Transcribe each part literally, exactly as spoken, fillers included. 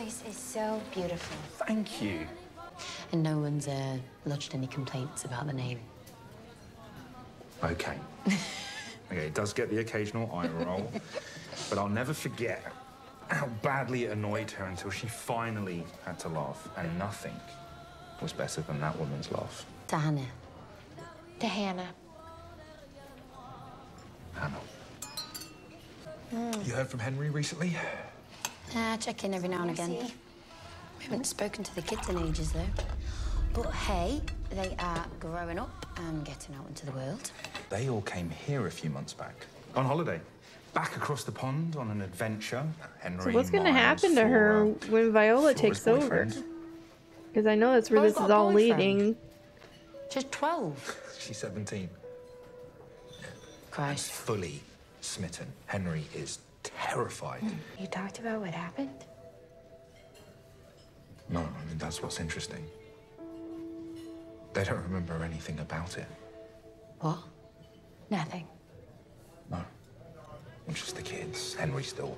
place is so beautiful. Thank you. And no one's uh, lodged any complaints about the name. Okay. Okay, it does get the occasional eye roll, but I'll never forget how badly it annoyed her until she finally had to laugh, and nothing was better than that woman's laugh. To Hannah. To Hannah. Hannah. Mm. You heard from Henry recently? Uh, check in every now and again. We haven't spoken to the kids in ages, though. But hey, they are growing up and getting out into the world. They all came here a few months back, on holiday. Back across the pond on an adventure. Henry, so what's going to happen to her when Viola takes over? Because I know that's where oh, this is all leading. She's twelve. She's seventeen. Christ. That's fully smitten. Henry is terrified. You talked about what happened? No, I mean, that's what's interesting. They don't remember anything about it. What? Nothing? No. It's just the kids. Henry still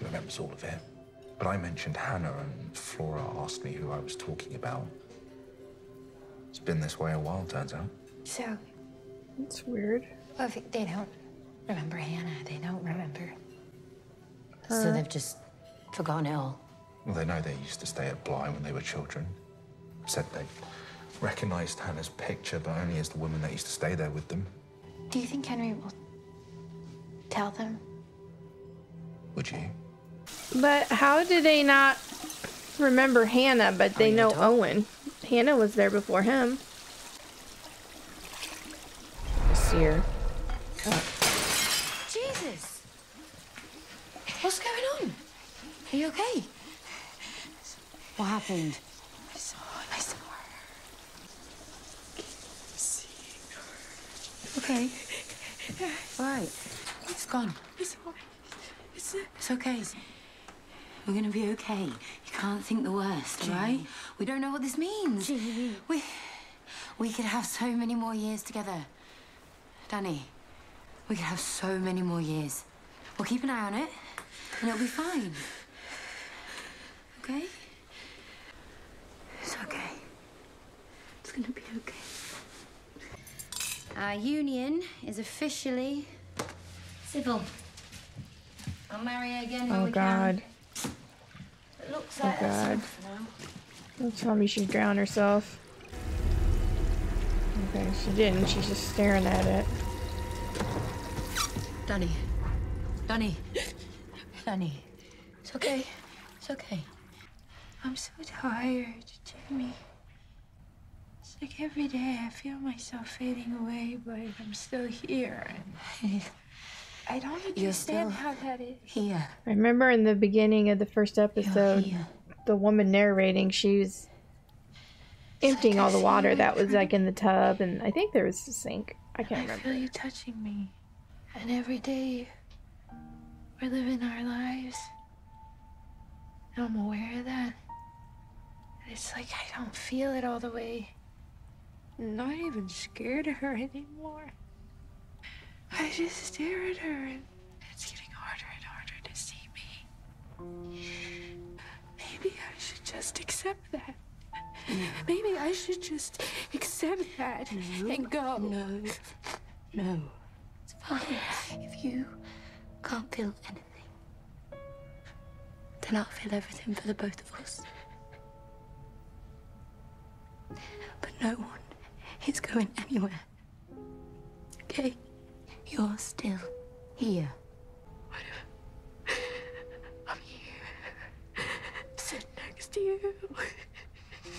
remembers all of it. But I mentioned Hannah, and Flora asked me who I was talking about. It's been this way a while, turns out. So... That's weird. Well, if they don't remember Hannah. They don't remember her. So they've just forgotten it all? Well, they know they used to stay at Bly when they were children. Said they recognised Hannah's picture, but only as the woman that used to stay there with them. Do you think Henry will tell them? Would you? But how do they not remember Hannah, but they oh, know don't. Owen? Hannah was there before him. This year. Oh. Jesus! What's going on? Are you okay? What happened? I saw her. I saw her. Keep seeing her. Okay. All right. It's gone. It's, it's, it's okay. We're gonna be okay. You can't think the worst, Jean. Right? We don't know what this means. Jean. We we could have so many more years together. Danny, we could have so many more years. We'll keep an eye on it, and it'll be fine. Okay? It's okay. It's gonna be okay. Our union is officially civil. I'll marry her again when oh, we God. Can. It looks oh, like God. Now. Don't tell me she drowned herself. Okay, she didn't. She's just staring at it. Danny. Danny. Danny. It's okay. It's okay. I'm so tired, Jimmy. It's like every day I feel myself fading away, but I'm still here. And I don't understand how that is. Here. I remember in the beginning of the first episode, the woman narrating, she was emptying all the water that was like in the tub, and I think there was a sink. I can't remember. I feel you touching me, and every day we're living our lives. And I'm aware of that. It's like I don't feel it all the way. I'm not even scared of her anymore. I just stare at her, and it's getting harder and harder to see me. Maybe I should just accept that. No. Maybe I should just accept that no. and go. No. No. It's fine. If you can't feel anything, then I'll feel everything for the both of us. But no one is going anywhere. Okay? You're still here. What if I'm here, sitting next to you? But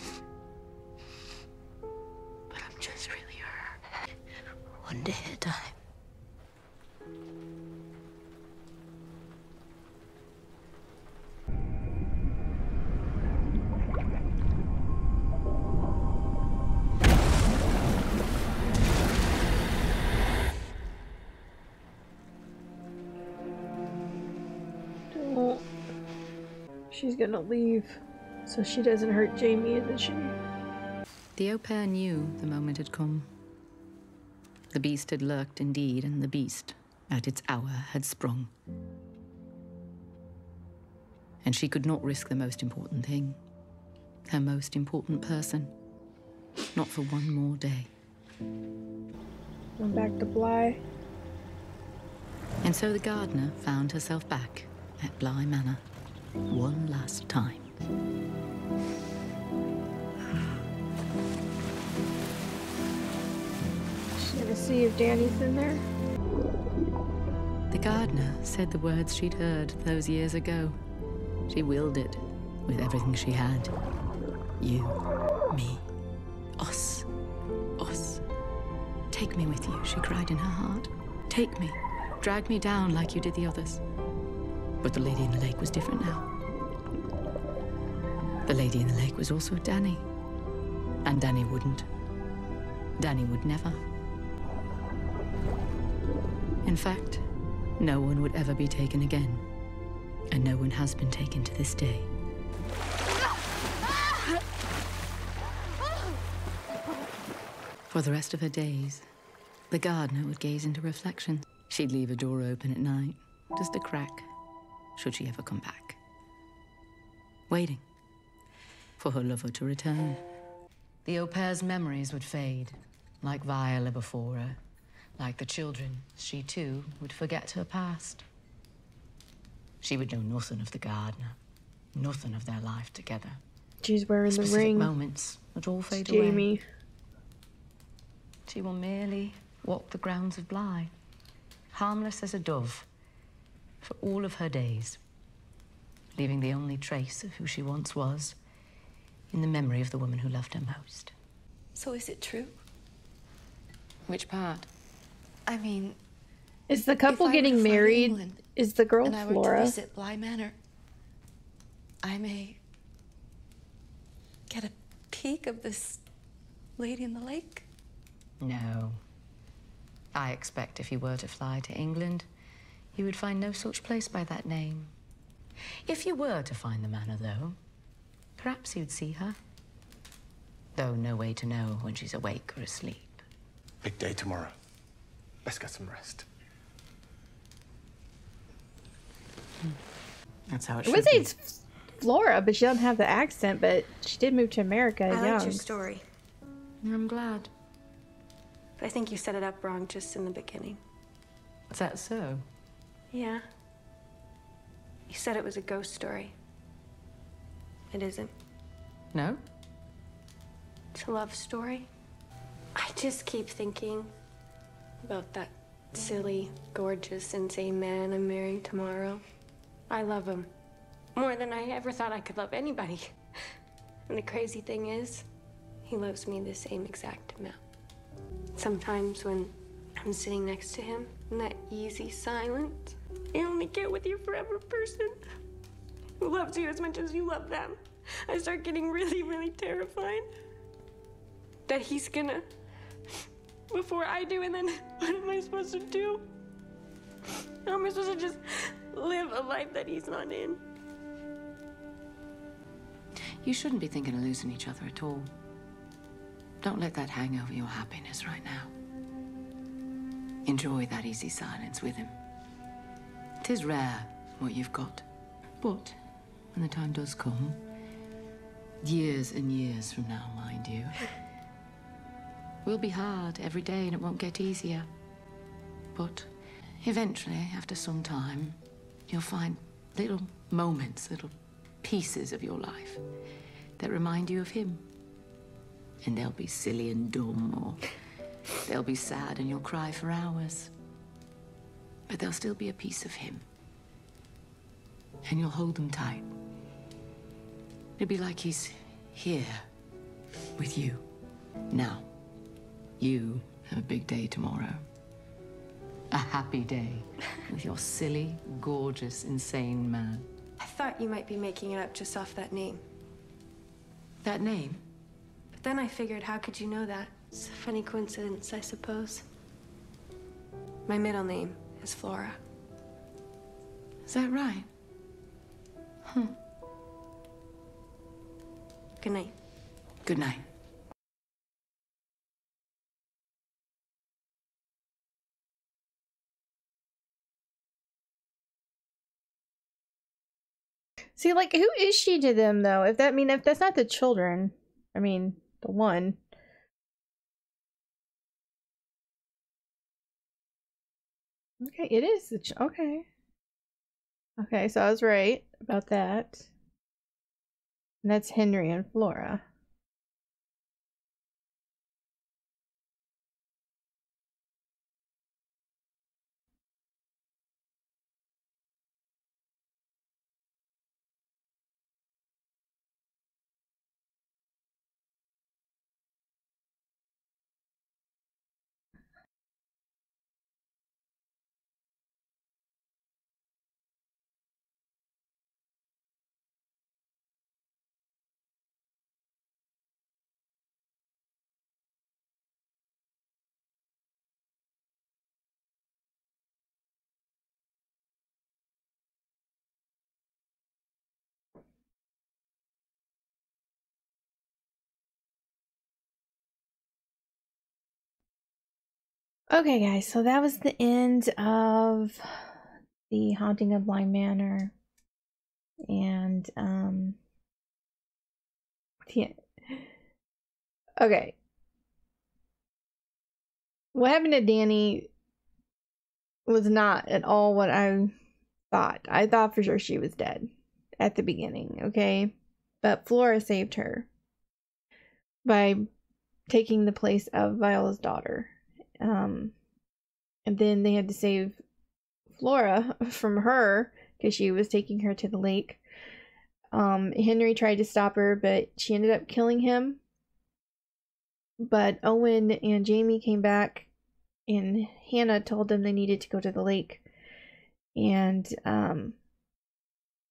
I'm just really her. One day at a time. She's gonna leave, so she doesn't hurt Jamie, isn't she? The au pair knew the moment had come. The beast had lurked indeed, and the beast, at its hour, had sprung. and she could not risk the most important thing, her most important person, not for one more day. I'm back to Bly. And so the gardener found herself back at Bly Manor one last time. She's gonna see if Danny's in there. The gardener said the words she'd heard those years ago. She willed it with everything she had. You, me, us, us. Take me with you, she cried in her heart. Take me, drag me down like you did the others. But the lady in the lake was different now. The lady in the lake was also Danny. And Danny wouldn't. Danny would never. In fact, no one would ever be taken again. And no one has been taken to this day. For the rest of her days, the gardener would gaze into reflection. She'd leave a door open at night, just a crack, should she ever come back. Waiting for her lover to return. The au pair's memories would fade, like Viola before her. Like the children, she too would forget her past. She would know nothing of the gardener, nothing of their life together. She's wearing the ring. Specific moments would all fade away. Jamie. She will merely walk the grounds of Bly, harmless as a dove, for all of her days, leaving the only trace of who she once was in the memory of the woman who loved her most. So is it true? Which part? I mean... Is the couple getting married? England, is the girl and Flora? And I were to visit Bly Manor, I may get a peek of this lady in the lake? No. I expect if you were to fly to England, you would find no such place by that name. If you were to find the manor, though, perhaps you'd see her. Though no way to know when she's awake or asleep. Big day tomorrow. Let's get some rest. Hmm. That's how it should be. I would say it's Flora, but she doesn't have the accent, but she did move to America young. I liked your story. I'm glad. But I think you set it up wrong just in the beginning. Is that so? Yeah. You said it was a ghost story. It isn't. No? It's a love story. I just keep thinking about that silly, gorgeous, insane man I'm marrying tomorrow. I love him more than I ever thought I could love anybody. And the crazy thing is, he loves me the same exact amount. Sometimes when I'm sitting next to him in that easy silence, you only get with your forever person who loves you as much as you love them. I start getting really, really terrified that he's gonna before I do, and then what am I supposed to do? How am I supposed to just live a life that he's not in? You shouldn't be thinking of losing each other at all. Don't let that hang over your happiness right now. Enjoy that easy silence with him. It is rare what you've got, but when the time does come, years and years from now, mind you, will be hard every day and it won't get easier. But eventually, after some time, you'll find little moments, little pieces of your life that remind you of him. And they'll be silly and dumb, or they'll be sad and you'll cry for hours. But there'll still be a piece of him. And you'll hold them tight. It'll be like he's here with you now. You have a big day tomorrow. A happy day with your silly, gorgeous, insane man. I thought you might be making it up just off that name. That name? Then I figured, how could you know that? It's a funny coincidence, I suppose. My middle name is Flora. Is that right? Hmm. Good night. Good night. See, like, who is she to them, though? If that, I mean, if that's not the children, I mean, the one. Okay, it is the ch- okay. Okay, so I was right about that. And that's Henry and Flora. Okay, guys, so that was the end of The Haunting of Bly Manor. And, um... yeah. Okay. What happened to Dani was not at all what I thought. I thought for sure she was dead at the beginning, okay? But Flora saved her by taking the place of Viola's daughter. Um, and then they had to save Flora from her because she was taking her to the lake. Um, Henry tried to stop her, but she ended up killing him. But Owen and Jamie came back, and Hannah told them they needed to go to the lake. And um,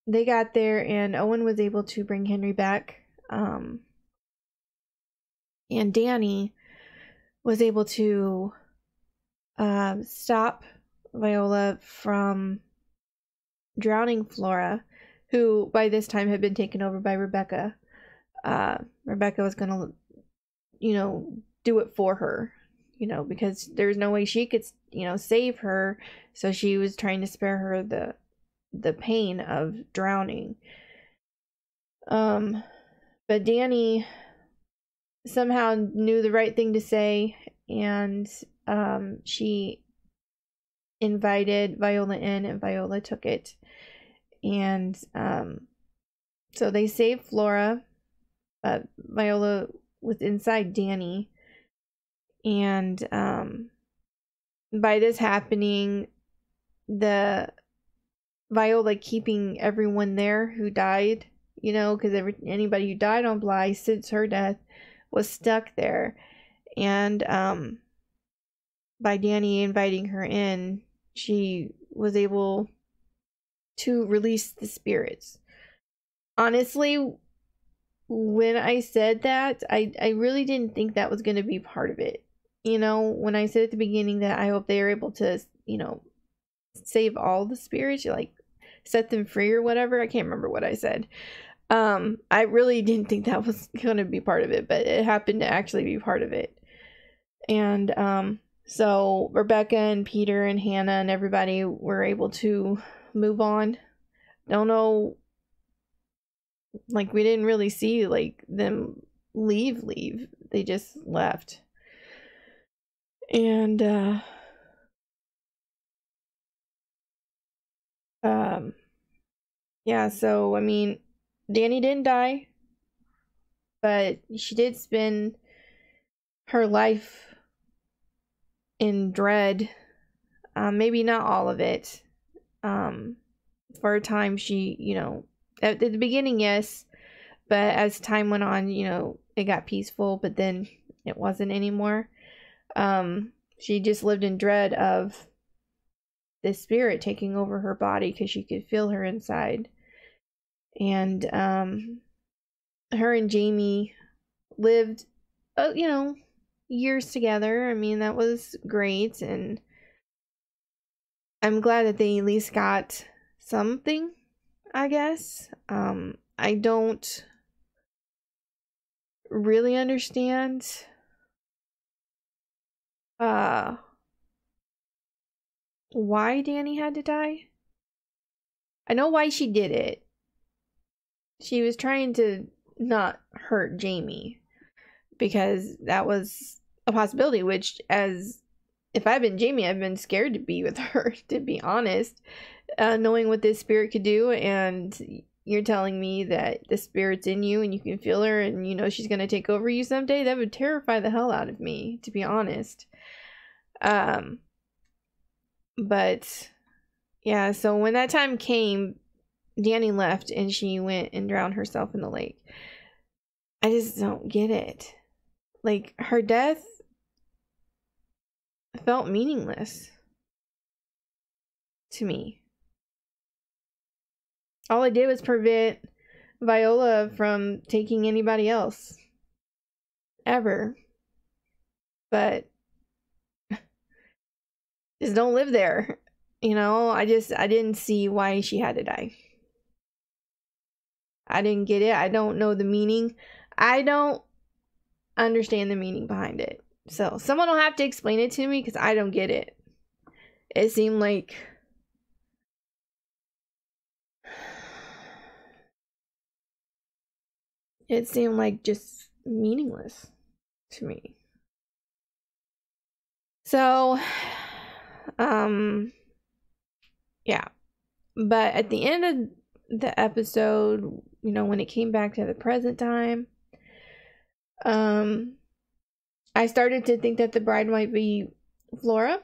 they got there, and Owen was able to bring Henry back. Um, and Dani was able to uh, stop Viola from drowning Flora, who by this time had been taken over by Rebecca. Uh, Rebecca was going to, you know, do it for her, you know, because there's no way she could, you know, save her. So she was trying to spare her the the pain of drowning. Um, but Dani somehow knew the right thing to say, and um, she invited Viola in, and Viola took it. And um, so they saved Flora, but Viola was inside Dani. And um, by this happening, the Viola keeping everyone there who died, you know, because anybody who died on Bly since her death was stuck there. And um, by Dani inviting her in, she was able to release the spirits. Honestly, when I said that, I, I really didn't think that was going to be part of it. You know, when I said at the beginning that I hope they are able to, you know, save all the spirits, like set them free or whatever. I can't remember what I said. Um, I really didn't think that was going to be part of it, but it happened to actually be part of it. And, um, so Rebecca and Peter and Hannah and everybody were able to move on. Don't know, like, we didn't really see, like, them leave, leave. They just left. And, uh, um, yeah, so, I mean, Dani didn't die, but she did spend her life in dread. Um, maybe not all of it. Um, for a time, she, you know, at, at the beginning, yes, but as time went on, you know, it got peaceful, but then it wasn't anymore. Um, she just lived in dread of the spirit taking over her body because she could feel her inside. And um, her and Jamie lived, uh, you know, years together. I mean, that was great. And I'm glad that they at least got something, I guess. Um, I don't really understand uh, why Dani had to die. I know why she did it. she was trying to not hurt Jamie, because that was a possibility, which, as if I've been Jamie, I've been scared to be with her, to be honest, uh, knowing what this spirit could do. And you're telling me that the spirit's in you and you can feel her and you know she's going to take over you someday? That would terrify the hell out of me, to be honest. Um, but yeah, so when that time came, Danny left and she went and drowned herself in the lake. I just don't get it. Like, her death felt meaningless to me. All I did was prevent Viola from taking anybody else. Ever. But just don't live there. You know, I just, I didn't see why she had to die. I didn't get it. I don't know the meaning. I don't understand the meaning behind it. So someone will have to explain it to me, because I don't get it. It seemed like it seemed like just meaningless to me. So, um, yeah. But at the end of the episode, you know, when it came back to the present time, um, I started to think that the bride might be Flora.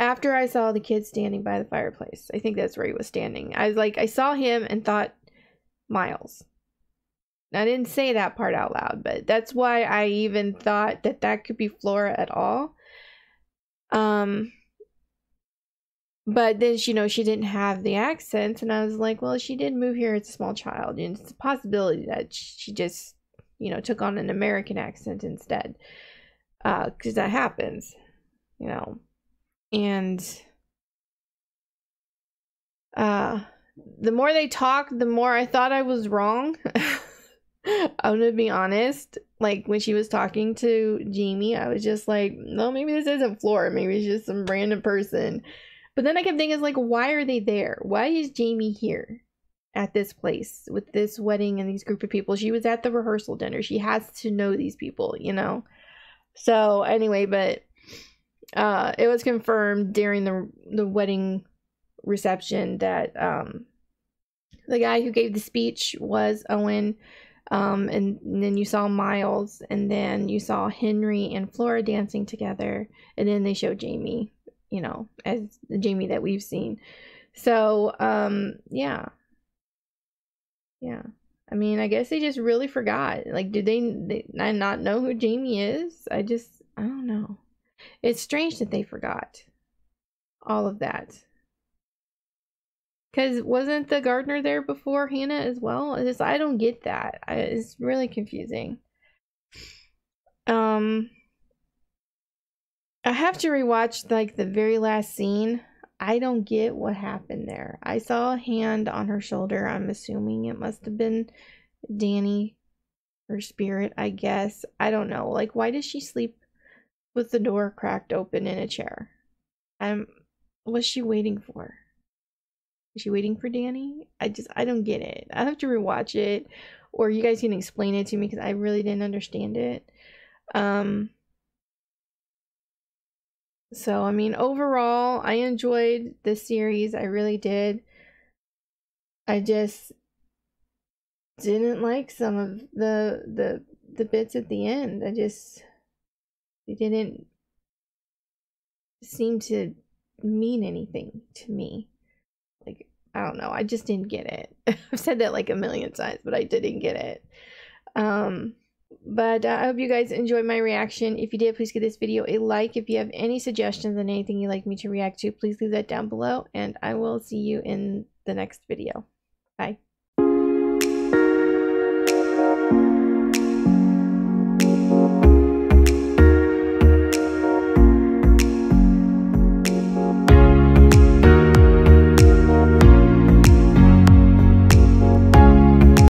After I saw the kid standing by the fireplace, I think that's where he was standing. I was like, I saw him and thought Miles. I didn't say that part out loud, but that's why I even thought that that could be Flora at all. Um, but then, you know, she didn't have the accents, and I was like, well, she did move here as a small child, and it's a possibility that she just, you know, took on an American accent instead. Uh, because that happens, you know. And, uh, the more they talked, the more I thought I was wrong. I'm gonna be honest, like when she was talking to Jamie, I was just like, no, maybe this isn't Flora, maybe it's just some random person. But then I kept thinking, like, why are they there? Why is Jamie here at this place with this wedding and these group of people? She was at the rehearsal dinner, she has to know these people, you know. So anyway, but uh it was confirmed during the the wedding reception that um the guy who gave the speech was Owen. Um, and, and then you saw Miles, and then you saw Henry and Flora dancing together, and then they showed Jamie, you know, as the Jamie that we've seen. So, um, yeah. Yeah. I mean, I guess they just really forgot. Like, did they, they not know who Jamie is? I just, I don't know. It's strange that they forgot all of that. Because wasn't the gardener there before Hannah as well? It's just, I don't get that. I, it's really confusing. Um, I have to rewatch, like, the very last scene. I don't get what happened there. I saw a hand on her shoulder. I'm assuming it must have been Danny, her spirit, I guess. I don't know. Like, why does she sleep with the door cracked open in a chair? Um, what's she waiting for? Is she waiting for Danny? I just, I don't get it. I have to rewatch it, or you guys can explain it to me, because I really didn't understand it. Um, so, I mean, overall, I enjoyed this series. I really did. I just didn't like some of the, the, the bits at the end. I just, they didn't seem to mean anything to me. I don't know. I just didn't get it. I've said that like a million times, but I didn't get it. Um, but uh, I hope you guys enjoyed my reaction. If you did, please give this video a like. If you have any suggestions on anything you'd like me to react to, please leave that down below, and I will see you in the next video. Bye.